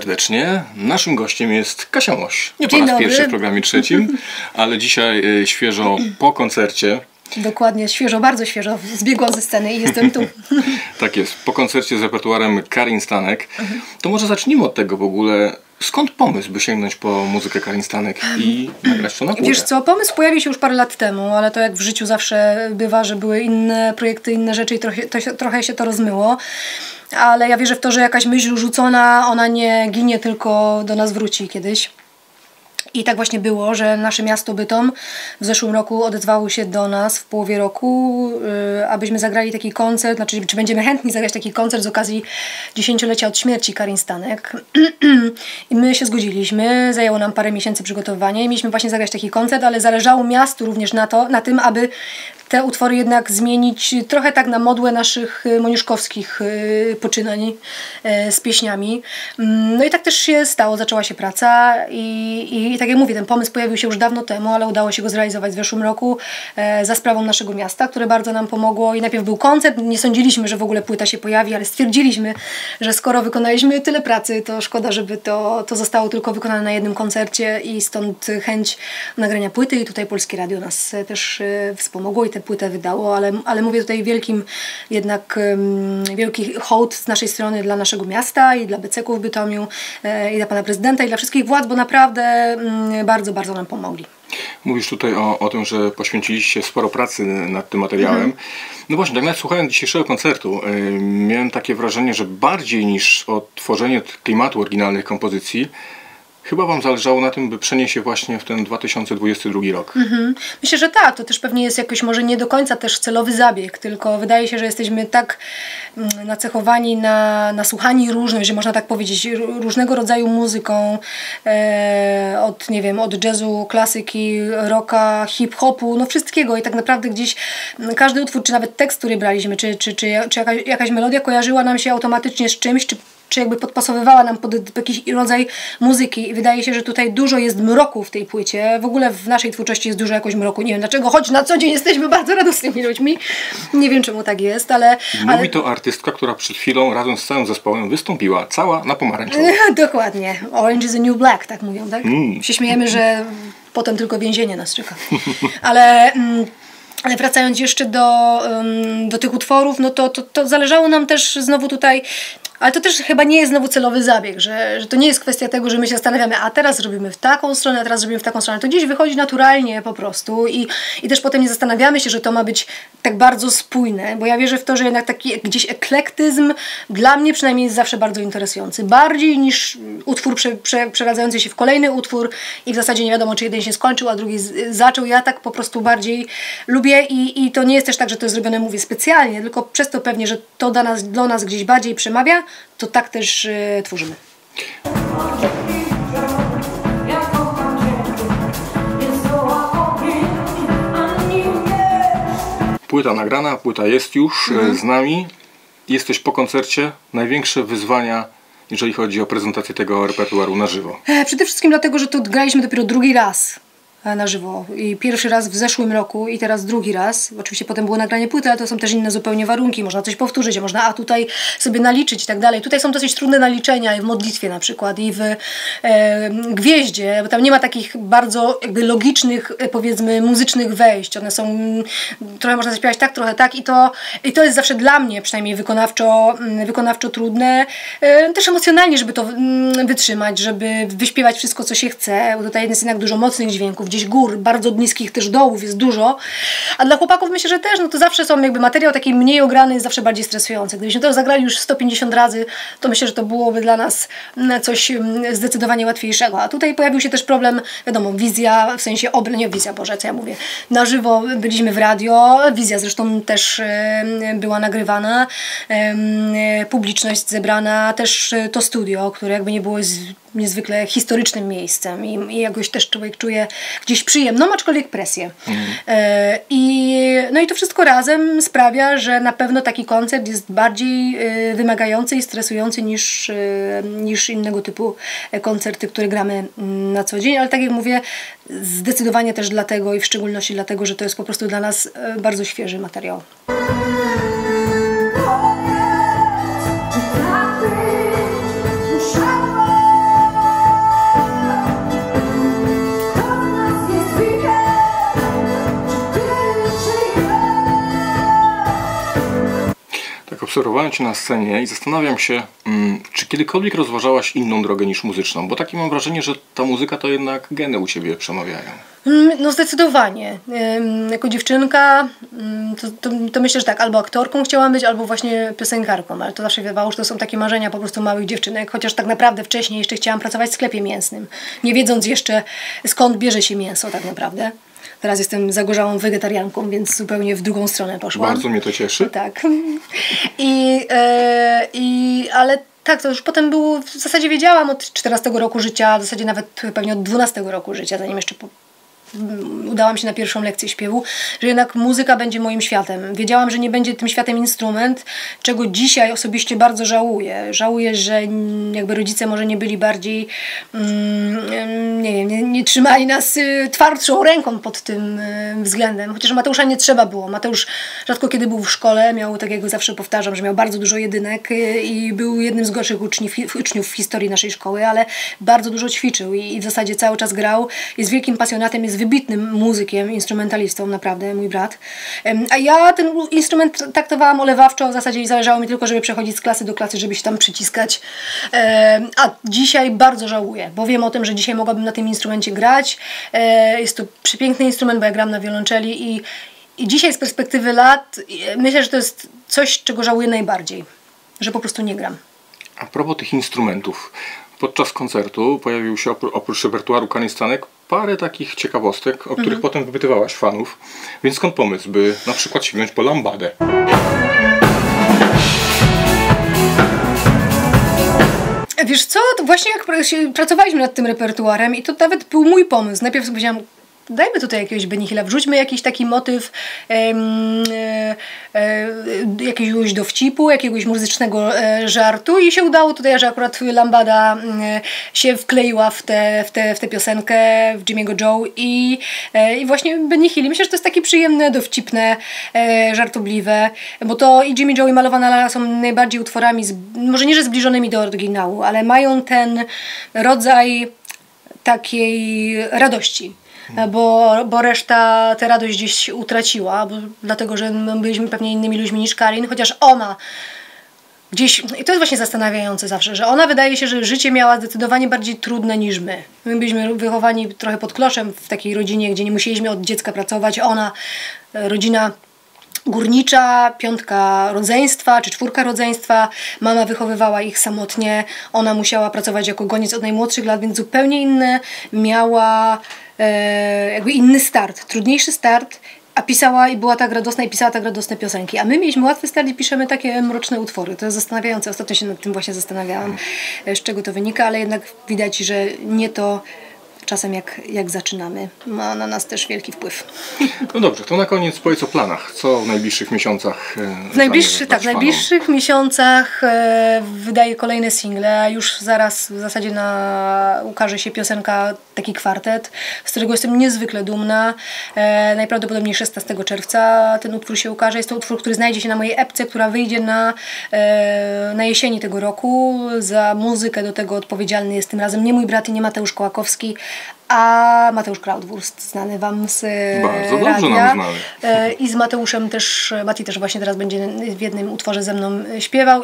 serdecznie. Naszym gościem jest Kasia Moś. Nie po raz pierwszy w programie trzecim, ale dzisiaj świeżo po koncercie. Dokładnie, świeżo, bardzo świeżo. Zbiegłam ze sceny i jestem tu. Tak jest, po koncercie z repertuarem Karin Stanek. To może zacznijmy od tego w ogóle. Skąd pomysł, by sięgnąć po muzykę Karin Stanek i nagrać to na płytę? Wiesz co, pomysł pojawił się już parę lat temu, ale to jak w życiu zawsze bywa, że były inne projekty, inne rzeczy i trochę się to rozmyło. Ale ja wierzę w to, że jakaś myśl rzucona, ona nie ginie, tylko do nas wróci kiedyś. I tak właśnie było, że nasze miasto Bytom w zeszłym roku odezwało się do nas w połowie roku, abyśmy zagrali taki koncert, znaczy czy będziemy chętni zagrać taki koncert z okazji 10-lecia od śmierci Karin Stanek. I my się zgodziliśmy, zajęło nam parę miesięcy przygotowanie i mieliśmy właśnie zagrać taki koncert, ale zależało miastu również na tym, aby te utwory jednak zmienić trochę tak na modłę naszych moniuszkowskich poczynań z pieśniami. No i tak też się stało, zaczęła się praca i tak jak mówię, ten pomysł pojawił się już dawno temu, ale udało się go zrealizować w zeszłym roku za sprawą naszego miasta, które bardzo nam pomogło. I najpierw był koncert, nie sądziliśmy, że w ogóle płyta się pojawi, ale stwierdziliśmy, że skoro wykonaliśmy tyle pracy, to szkoda, żeby to zostało tylko wykonane na jednym koncercie i stąd chęć nagrania płyty i tutaj Polskie Radio nas też wspomogło i tę płytę wydało, ale mówię tutaj wielki hołd z naszej strony dla naszego miasta i dla Beceków w Bytomiu i dla pana prezydenta i dla wszystkich władz, bo naprawdę bardzo, bardzo nam pomogli. Mówisz tutaj o tym, że poświęciliście sporo pracy nad tym materiałem. No właśnie, tak nawet słuchając dzisiejszego koncertu miałem takie wrażenie, że bardziej niż odtworzenie klimatu oryginalnych kompozycji, chyba wam zależało na tym, by przenieść się właśnie w ten 2022 rok. Myślę, że tak. To też pewnie jest jakoś może nie do końca też celowy zabieg, tylko wydaje się, że jesteśmy tak nacechowani, nasłuchani różność, że można tak powiedzieć, różnego rodzaju muzyką, od, nie wiem, od jazzu, klasyki, rocka, hip-hopu, no wszystkiego i tak naprawdę gdzieś każdy utwór, czy nawet tekst, który braliśmy, czy jakaś melodia kojarzyła nam się automatycznie z czymś, czy jakby podpasowywała nam pod jakiś rodzaj muzyki. I wydaje się, że tutaj dużo jest mroku w tej płycie. W ogóle w naszej twórczości jest dużo jakoś mroku. Nie wiem dlaczego, choć na co dzień jesteśmy bardzo radosnymi ludźmi. Nie wiem czemu tak jest, ale... Mówi to artystka, która przed chwilą razem z całym zespołem wystąpiła cała na pomarańczowo. Dokładnie. Orange is a new black, tak mówią, tak? Się śmiejemy, że potem tylko więzienie nas czeka. Ale wracając jeszcze do tych utworów, no to zależało nam też znowu tutaj... Ale to też chyba nie jest znowu celowy zabieg, że to nie jest kwestia tego, że my się zastanawiamy, a teraz robimy w taką stronę, a teraz robimy w taką stronę. To gdzieś wychodzi naturalnie po prostu i też potem nie zastanawiamy się, że to ma być tak bardzo spójne, bo ja wierzę w to, że jednak taki gdzieś eklektyzm dla mnie przynajmniej jest zawsze bardzo interesujący. Bardziej niż utwór przeradzający się w kolejny utwór i w zasadzie nie wiadomo, czy jeden się skończył, a drugi zaczął. Ja tak po prostu bardziej lubię i to nie jest też tak, że to jest zrobione, mówię, specjalnie, tylko przez to pewnie, że to dla nas gdzieś bardziej przemawia, to tak też tworzymy. Płyta nagrana, płyta jest już z nami. Jesteś po koncercie. Największe wyzwania, jeżeli chodzi o prezentację tego repertuaru na żywo. Przede wszystkim dlatego, że to graliśmy dopiero drugi raz na żywo. I pierwszy raz w zeszłym roku i teraz drugi raz. Oczywiście potem było nagranie płyty, ale to są też inne zupełnie warunki. Można coś powtórzyć, można tutaj sobie naliczyć i tak dalej. Tutaj są dosyć trudne naliczenia i w modlitwie na przykład i w gwieździe, bo tam nie ma takich bardzo jakby logicznych, powiedzmy, muzycznych wejść. One są, trochę można zaśpiewać tak, trochę tak i to jest zawsze dla mnie przynajmniej wykonawczo trudne. Też emocjonalnie, żeby to wytrzymać, żeby wyśpiewać wszystko, co się chce. Bo tutaj jest jednak dużo mocnych dźwięków, gdzieś gór, bardzo niskich też dołów jest dużo, a dla chłopaków myślę, że też, no to zawsze są jakby materiał taki mniej ograny jest zawsze bardziej stresujący. Gdybyśmy to zagrali już 150 razy, to myślę, że to byłoby dla nas coś zdecydowanie łatwiejszego, a tutaj pojawił się też problem, wiadomo, wizja, w sensie na żywo byliśmy w radio, wizja zresztą też była nagrywana, publiczność zebrana, też to studio, które jakby nie było niezwykle historycznym miejscem i jakoś też człowiek czuje gdzieś przyjemną, aczkolwiek presję. No i to wszystko razem sprawia, że na pewno taki koncert jest bardziej wymagający i stresujący niż innego typu koncerty, które gramy na co dzień, ale tak jak mówię, zdecydowanie też dlatego i w szczególności dlatego, że to jest po prostu dla nas bardzo świeży materiał. obserwowałem Cię na scenie i zastanawiam się, czy kiedykolwiek rozważałaś inną drogę niż muzyczną? Bo takie mam wrażenie, że ta muzyka to jednak geny u Ciebie przemawiają. No zdecydowanie. Jako dziewczynka to myślę, że tak, albo aktorką chciałam być, albo właśnie piosenkarką, ale to zawsze wydawało, że to są takie marzenia po prostu małych dziewczynek, chociaż tak naprawdę wcześniej jeszcze chciałam pracować w sklepie mięsnym, nie wiedząc jeszcze skąd bierze się mięso tak naprawdę. Teraz jestem zagorzałą wegetarianką, więc zupełnie w drugą stronę poszłam. Bardzo mnie to cieszy. Tak. Ale tak, to już potem było, w zasadzie wiedziałam od 14 roku życia, w zasadzie nawet pewnie od 12 roku życia, zanim jeszcze udałam się na pierwszą lekcję śpiewu, że jednak muzyka będzie moim światem. Wiedziałam, że nie będzie tym światem instrument, czego dzisiaj osobiście bardzo żałuję. Żałuję, że jakby rodzice może nie byli bardziej, nie trzymali nas twardszą ręką pod tym względem. Chociaż Mateusza nie trzeba było. Mateusz rzadko kiedy był w szkole, miał, tak jak zawsze powtarzam, że miał bardzo dużo jedynek i był jednym z gorszych uczniów w historii naszej szkoły, ale bardzo dużo ćwiczył i w zasadzie cały czas grał. Jest wielkim pasjonatem, jest wybitnym muzykiem, instrumentalistą, naprawdę, mój brat. A ja ten instrument traktowałam olewawczo, w zasadzie zależało mi tylko, żeby przechodzić z klasy do klasy, żeby się tam przyciskać. A dzisiaj bardzo żałuję, bo wiem o tym, że dzisiaj mogłabym na tym instrumencie grać. Jest to przepiękny instrument, bo ja gram na wiolonczeli i dzisiaj z perspektywy lat myślę, że to jest coś, czego żałuję najbardziej, że po prostu nie gram. A propos tych instrumentów, podczas koncertu pojawił się oprócz repertuaru Karin Stanek parę takich ciekawostek, o których potem wypytywałaś fanów, więc skąd pomysł, by na przykład sięgnąć po Lambadę? Wiesz co, to właśnie jak pracowaliśmy nad tym repertuarem i to nawet był mój pomysł. Najpierw sobie powiedziałam, dajmy tutaj jakiegoś Benny Hilla, wrzućmy jakiś taki motyw jakiegoś dowcipu, jakiegoś muzycznego żartu i się udało tutaj, że akurat Lambada się wkleiła w tę piosenkę, w Jimmy'ego Joe i właśnie Benny Hill. Myślę, że to jest takie przyjemne, dowcipne, żartobliwe, bo to i Jimmy Joe i Malowana Lala są najbardziej utworami, może nie, że zbliżonymi do oryginału, ale mają ten rodzaj takiej radości. Bo reszta tę radość gdzieś utraciła, dlatego że byliśmy pewnie innymi ludźmi niż Karin, chociaż ona gdzieś, i to jest właśnie zastanawiające zawsze, że ona wydaje się, że życie miała zdecydowanie bardziej trudne niż my. My byliśmy wychowani trochę pod kloszem w takiej rodzinie, gdzie nie musieliśmy od dziecka pracować. Ona, rodzina górnicza, piątka rodzeństwa czy czwórka rodzeństwa, mama wychowywała ich samotnie, ona musiała pracować jako goniec od najmłodszych lat, więc zupełnie inne miała jakby inny start, trudniejszy start, a pisała i była tak radosna i pisała tak radosne piosenki, a my mieliśmy łatwy start i piszemy takie mroczne utwory. To jest zastanawiające, ostatnio się nad tym właśnie zastanawiałam, z czego to wynika, ale jednak widać, że nie to czasem jak zaczynamy, ma na nas też wielki wpływ. No dobrze, to na koniec powiedz o planach. Co w najbliższych miesiącach? W najbliższych miesiącach wydaję kolejne single. Już zaraz w zasadzie ukaże się piosenka, taki kwartet, z którego jestem niezwykle dumna. Najprawdopodobniej 16 czerwca ten utwór się ukaże. Jest to utwór, który znajdzie się na mojej epce, która wyjdzie na jesieni tego roku. Za muzykę do tego odpowiedzialny jest tym razem nie mój brat i nie Mateusz Kołakowski, a Mateusz Krautwurst, znany wam z radia. I z Mateuszem też, Mati też właśnie teraz będzie w jednym utworze ze mną śpiewał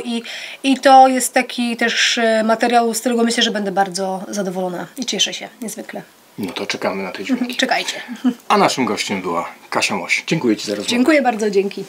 i to jest taki też materiał, z którego myślę, że będę bardzo zadowolona i cieszę się niezwykle. No to czekamy na te dźwięki. Czekajcie. A naszym gościem była Kasia Moś. Dziękuję Ci za rozmowę. Dziękuję bardzo, dzięki.